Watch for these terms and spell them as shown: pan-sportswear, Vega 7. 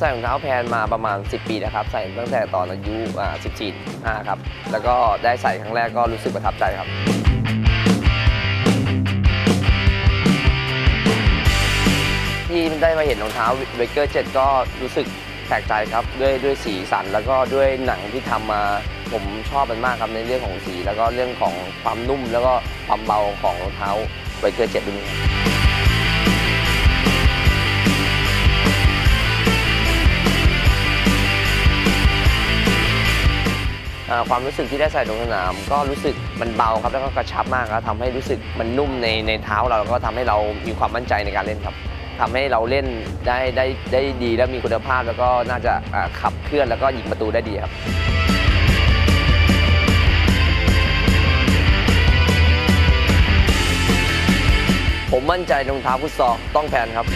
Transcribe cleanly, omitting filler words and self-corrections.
ใส่รองเท้าแพนมาประมาณ10ปีนะครับใส่ตั้งแต่ตอนอายุ14-15ครับแล้วก็ได้ใส่ครั้งแรกก็รู้สึกประทับใจครับที่ได้มาเห็นรองเท้าเวเกอร์7ก็รู้สึกแปลกใจครับด้วยสีสันแล้วก็ด้วยหนังที่ทำมาผมชอบมันมากครับในเรื่องของสีแล้วก็เรื่องของความนุ่มแล้วก็ความเบาของรองเท้าเวเกอร์7ด้วยความรู้สึกที่ได้ใส่ลงสนามก็รู้สึกมันเบาครับแล้วก็กระชับมากครับทำให้รู้สึกมันนุ่มในเท้าเราแล้วก็ทำให้เรามีความมั่นใจในการเล่นครับทำให้เราเล่นได้ดีและมีคุณภาพแล้วก็น่าจะขับเคลื่อนแล้วก็ยิงประตูได้ดีครับผมมั่นใจรองเท้าฟุตซอลต้องแพนครับ